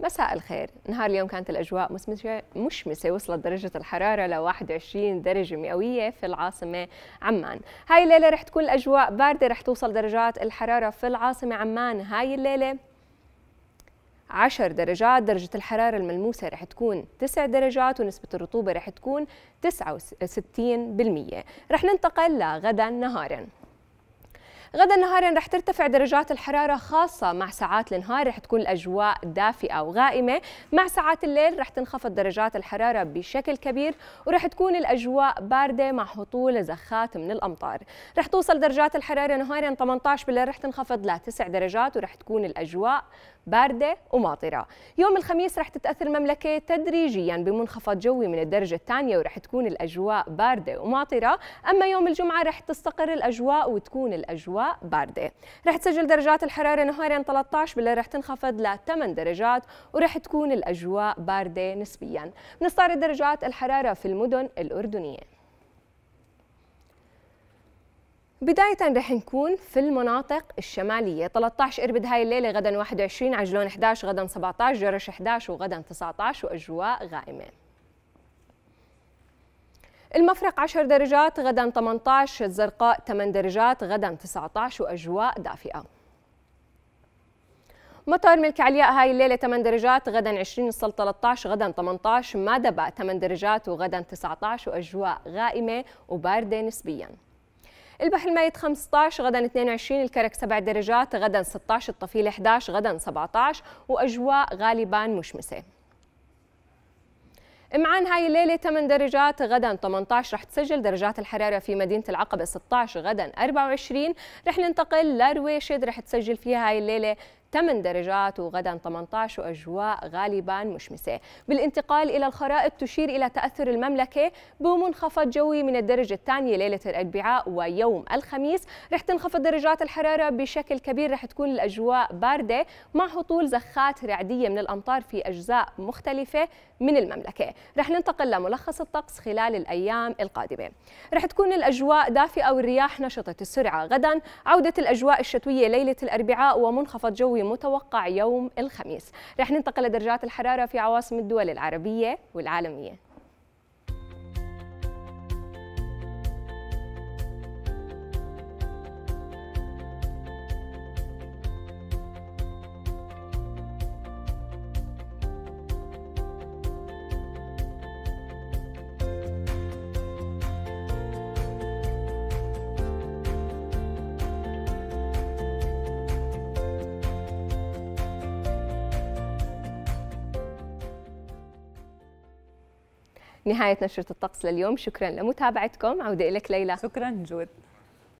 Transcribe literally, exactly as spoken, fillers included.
مساء الخير. نهار اليوم كانت الأجواء مشمسة، وصلت درجة الحرارة ل واحد وعشرين درجة مئوية في العاصمة عمان. هاي الليلة رح تكون الأجواء باردة، رح توصل درجات الحرارة في العاصمة عمان هاي الليلة عشر درجات، درجة الحرارة الملموسة رح تكون تسع درجات، ونسبة الرطوبة رح تكون تسعة وستين بالمئة. رح ننتقل لغدا نهارا. غدا نهارا رح ترتفع درجات الحرارة، خاصة مع ساعات النهار رح تكون الأجواء دافئة وغائمة، مع ساعات الليل رح تنخفض درجات الحرارة بشكل كبير، ورح تكون الأجواء باردة مع هطول زخات من الأمطار. رح توصل درجات الحرارة نهارا ثمانية عشر بالليل رح تنخفض ل تسع درجات، ورح تكون الأجواء باردة وماطرة. يوم الخميس رح تتأثر المملكة تدريجيا بمنخفض جوي من الدرجة الثانية، ورح تكون الأجواء باردة وماطرة. أما يوم الجمعة رح تستقر الأجواء وتكون الأجواء باردة. رح تسجل درجات الحرارة نهارا ثلاثة عشر بالليل رح تنخفض ل ثماني درجات، ورح تكون الأجواء باردة نسبيا. بنستعرض درجات الحرارة في المدن الأردنية. بداية رح نكون في المناطق الشمالية. ثلاثة عشر إربد هاي الليلة، غدا واحد وعشرين، عجلون إحدى عشر، غدا سبعة عشر، جرش إحدى عشر، وغدا تسعة عشر، وأجواء غائمة. المفرق عشر درجات، غدا ثمانية عشر، الزرقاء ثماني درجات، غدا تسعة عشر، وأجواء دافئة. مطار ملك علياء هاي الليلة ثماني درجات، غدا عشرين، الصل ثلاثة عشر، غدا ثمانية عشر، مادبا ثماني درجات، وغدا تسعة عشر، وأجواء غائمة وباردة نسبياً. البحر الميت خمسة عشر، غدا اثنين وعشرين، الكرك سبع درجات، غدا ستة عشر، الطفيل إحدى عشر، غدا سبعة عشر، وأجواء غالبا مشمسة. معان هاي الليلة ثماني درجات، غدا ثمانية عشر، رح تسجل درجات الحرارة في مدينة العقبة ستة عشر، غدا أربعة وعشرين. رح ننتقل لرويشد، رح تسجل فيها هاي الليلة ثماني درجات، وغدا ثمانية عشر، وأجواء غالبا مشمسة. بالانتقال إلى الخرائط، تشير إلى تأثر المملكة بمنخفض جوي من الدرجة الثانية ليلة الأربعاء ويوم الخميس. رح تنخفض درجات الحرارة بشكل كبير، رح تكون الأجواء باردة مع هطول زخات رعدية من الأمطار في أجزاء مختلفة من المملكة. رح ننتقل لملخص الطقس خلال الأيام القادمة. رح تكون الأجواء دافئة والرياح نشطة السرعة. غدا عودة الأجواء الشتوية ليلة الأربعاء، ومنخفض جوي متوقع يوم الخميس. رح ننتقل لدرجات الحرارة في عواصم الدول العربية والعالمية. نهاية نشرة الطقس لليوم، شكرا لمتابعتكم. عودة إليك ليلى. شكرا جود.